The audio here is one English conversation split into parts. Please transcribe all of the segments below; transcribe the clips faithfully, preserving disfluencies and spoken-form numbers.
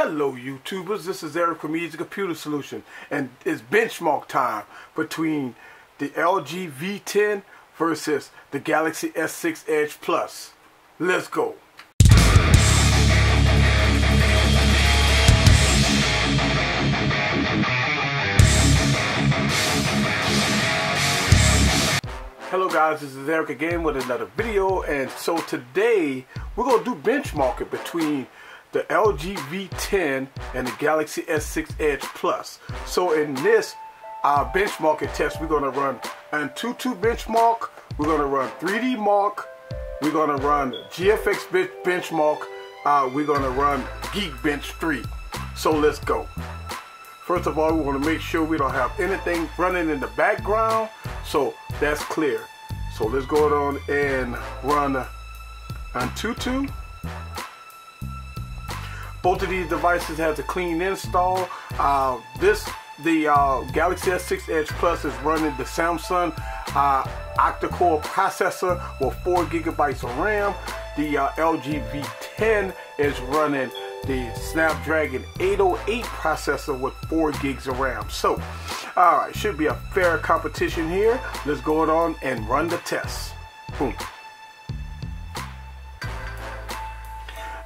Hello YouTubers, this is Eric from Easy Computer Solutions, and it's benchmark time between the L G V ten versus the Galaxy S six Edge Plus. Let's go. Hello guys, this is Eric again with another video, and so today we're going to do benchmarking between the L G V ten and the Galaxy S six Edge Plus. So in this our benchmarking test, we're going to run Antutu Benchmark, we're going to run three D Mark, we're going to run G F X Benchmark, uh, we're going to run Geekbench three. So let's go. First of all, we want to make sure we don't have anything running in the background, so that's clear. So let's go on and run Antutu. Both of these devices have a clean install. Uh, this, the uh, Galaxy S six Edge Plus is running the Samsung uh, octa-core processor with four gigabytes of RAM. The uh, L G V ten is running the Snapdragon eight oh eight processor with four gigs of RAM. So, all right, should be a fair competition here. Let's go on and run the tests. Boom.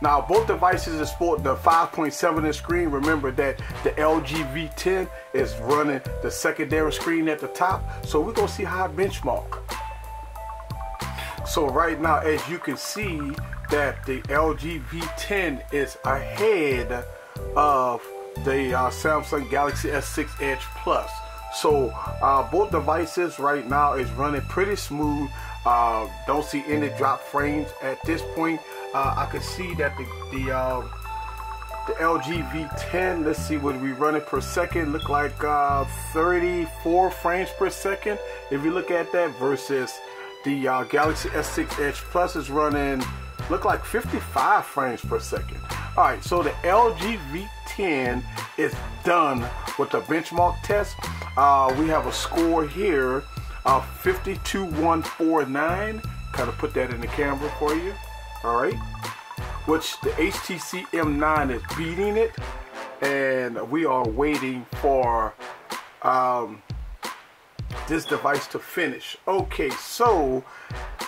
Now, both devices are sporting the five point seven inch screen. Remember that the L G V ten is running the secondary screen at the top. So we're going to see how it benchmark. So right now, as you can see, that the L G V ten is ahead of the uh, Samsung Galaxy S six Edge Plus. So uh, both devices right now is running pretty smooth. Uh, don't see any drop frames at this point. Uh, I can see that the the, uh, the L G V ten, let's see what we running per second, look like uh, thirty-four frames per second if you look at that, versus the uh, Galaxy S six Edge Plus is running look like fifty-five frames per second. Alright, so the L G V ten is done with the benchmark test. Uh, we have a score here of fifty-two one forty-nine, kind of put that in the camera for you. Alright, which the H T C M nine is beating it, and we are waiting for um, this device to finish. Okay, so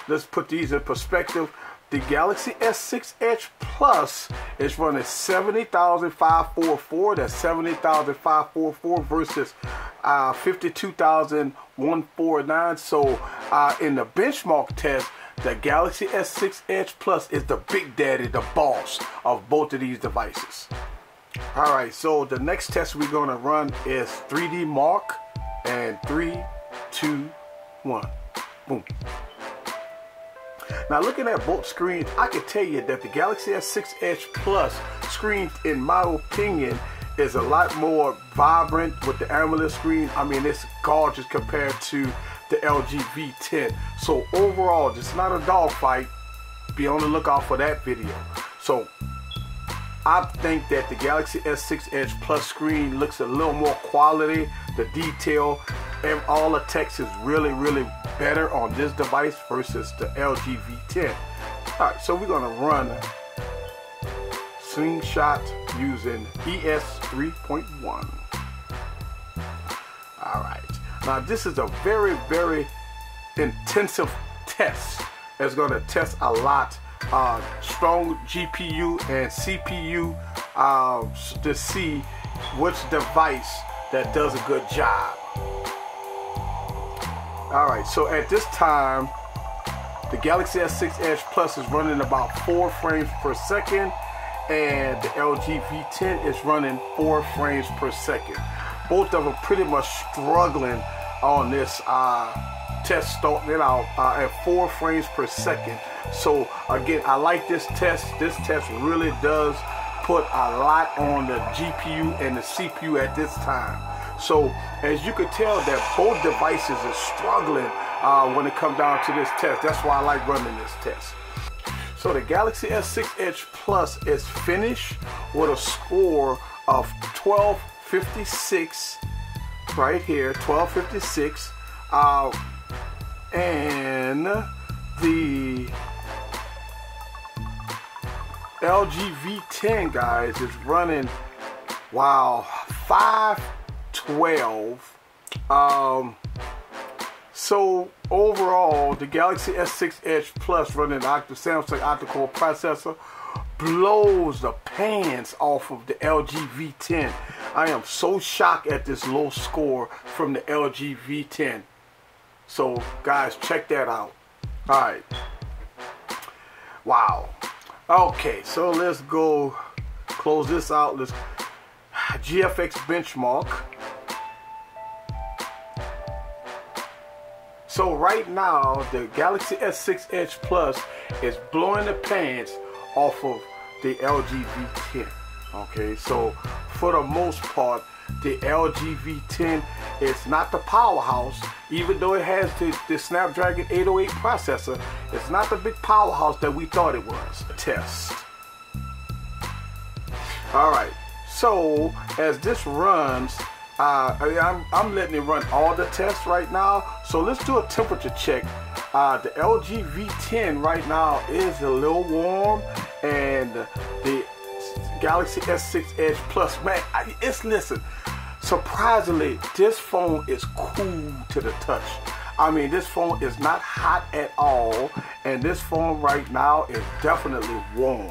let's put these in perspective. The Galaxy S six Edge Plus is running seventy thousand five forty-four, that's seventy thousand five forty-four versus uh, fifty-two thousand one forty-nine. So uh, in the benchmark test, the Galaxy S six Edge Plus is the big daddy, the boss of both of these devices. Alright, so the next test we're going to run is three D Mark, and three, two, one, boom. Now looking at both screens, I can tell you that the Galaxy S six Edge Plus screen, in my opinion, is a lot more vibrant with the AMOLED screen. I mean, it's gorgeous compared to the L G V ten. So overall, it's not a dogfight. Be on the lookout for that video. So I think that the Galaxy S six Edge Plus screen looks a little more quality, the detail, and all the text is really, really better on this device versus the L G V ten. Alright, so we're gonna run Slingshot using E S three point one. Alright. Now this is a very, very intensive test. It's going to test a lot, uh, strong G P U and C P U uh, to see which device that does a good job. Alright, so at this time, the Galaxy S six Edge Plus is running about four frames per second, and the L G V ten is running four frames per second. Both of them pretty much struggling on this uh, test, starting out uh, at four frames per second. So again, I like this test. This test really does put a lot on the G P U and the C P U at this time. So as you could tell that both devices are struggling uh, when it comes down to this test. That's why I like running this test. So the Galaxy S six Edge Plus is finished with a score of twelve fifty-six right here, twelve fifty-six, uh, and the L G V ten, guys, is running, wow, five twelve. Um, so overall, the Galaxy S six Edge Plus running the Samsung octa-core processor blows the pants off of the L G V ten. I am so shocked at this low score from the L G V ten. So guys, check that out. All right. Wow. Okay, so let's go close this out. Let's G F X Benchmark. So right now, the Galaxy S six Edge Plus is blowing the pants off of the L G V ten. Okay, so for the most part, the L G V ten is not the powerhouse, even though it has the, the Snapdragon eight oh eight processor. It's not the big powerhouse that we thought it was. Test. All right, so as this runs, uh, I mean, I'm, I'm letting it run all the tests right now. So let's do a temperature check. Uh, the L G V ten right now is a little warm, and the Galaxy S six Edge Plus, man, I, it's, listen, surprisingly, this phone is cool to the touch. I mean, this phone is not hot at all, and this phone right now is definitely warm.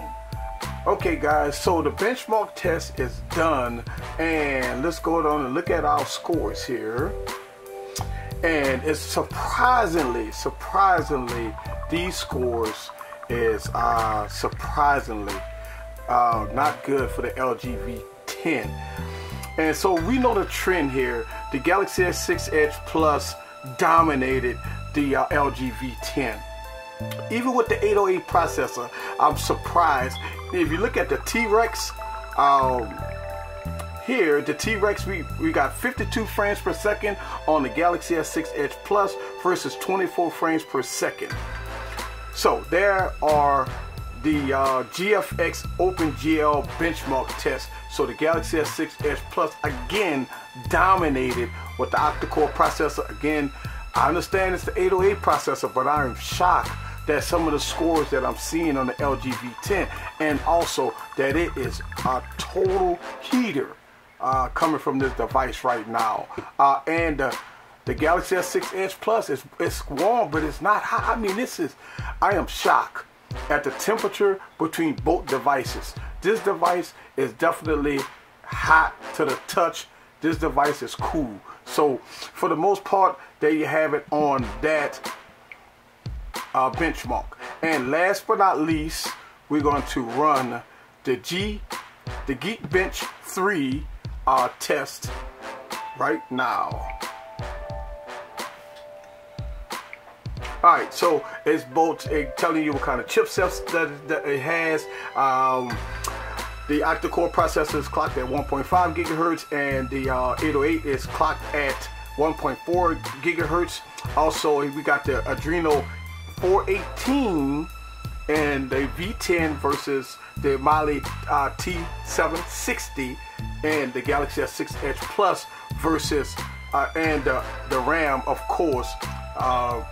Okay, guys, so the benchmark test is done, and let's go down and look at our scores here. And it's surprisingly, surprisingly, these scores is uh, surprisingly uh, not good for the L G V ten. And so we know the trend here. The Galaxy S six Edge Plus dominated the uh, L G V ten. Even with the eight oh eight processor, I'm surprised. If you look at the T-Rex, um, here, the T-Rex, we, we got fifty-two frames per second on the Galaxy S six Edge Plus versus twenty-four frames per second. So there are the uh, G F X OpenGL benchmark test. So the Galaxy S six Edge Plus again dominated with the octa-core processor. Again, I understand it's the eight oh eight processor, but I am shocked that some of the scores that I'm seeing on the L G V ten, and also that it is a total heater Uh, coming from this device right now. Uh, and uh, the Galaxy S six Edge Plus is it's warm, but it's not hot. I mean, this is, I am shocked at the temperature between both devices. This device is definitely hot to the touch. This device is cool. So for the most part, there you have it on that uh, benchmark. And last but not least, we're going to run the G, the Geekbench three our test right now. All right, so it's both it telling you what kind of chipsets that, that it has. Um, the octa-core processor is clocked at one point five gigahertz, and the uh, eight oh eight is clocked at one point four gigahertz. Also, we got the Adreno four eighteen and the V ten versus the Mali uh, T seven sixty, and the Galaxy S six Edge Plus versus uh, and uh, the RAM, of course, uh,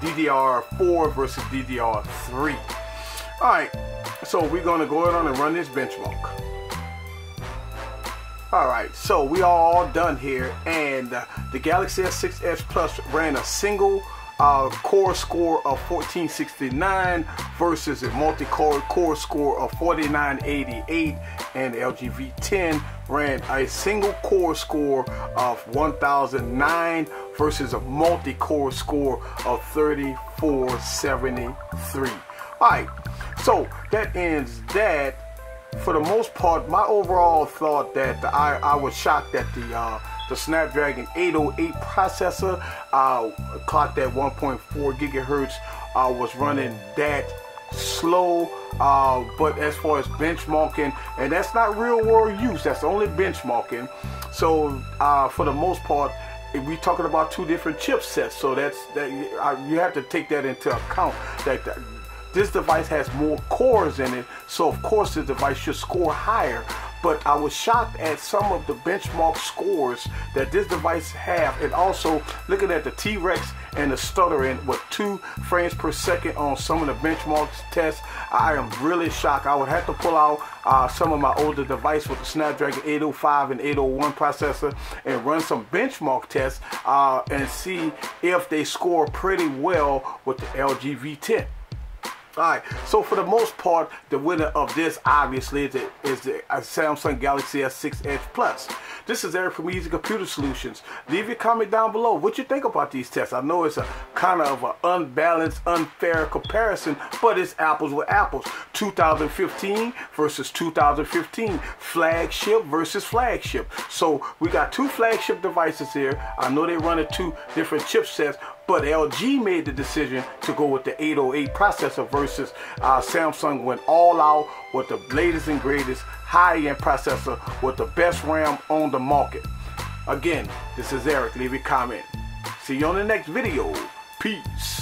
D D R four versus D D R three. All right, so we're gonna go ahead on and run this benchmark. All right, so we are all done here, and uh, the Galaxy S six Edge Plus ran a single Uh, core score of fourteen sixty-nine versus a multi-core core score of forty-nine eighty-eight, and L G V ten ran a single core score of one thousand nine versus a multi-core score of thirty-four seventy-three. All right, so that ends that. For the most part, my overall thought that the, I, I was shocked that the uh, the Snapdragon eight oh eight processor uh, clocked at one point four gigahertz uh, was running that slow, uh, but as far as benchmarking, and that's not real world use, that's only benchmarking. So uh, for the most part, we're talking about two different chipsets, so that's that uh, you have to take that into account, that the, this device has more cores in it, so of course the device should score higher. But I was shocked at some of the benchmark scores that this device have, and also looking at the T-Rex and the stuttering with two frames per second on some of the benchmarks tests. I am really shocked. I would have to pull out uh, some of my older device with the Snapdragon eight oh five and eight oh one processor and run some benchmark tests uh, and see if they score pretty well with the L G V ten. Alright, so for the most part, the winner of this obviously is the, is the Samsung Galaxy S six Edge Plus. This is Eric from Easy Computer Solutions. Leave your comment down below what you think about these tests. I know it's a kind of an unbalanced, unfair comparison, but it's apples with apples. two thousand fifteen versus two thousand fifteen, flagship versus flagship. So we got two flagship devices here. I know they run at two different chipsets, but L G made the decision to go with the eight oh eight processor versus uh, Samsung went all out with the latest and greatest high-end processor with the best RAM on the market. Again, this is Eric. Leave a comment. See you on the next video. Peace.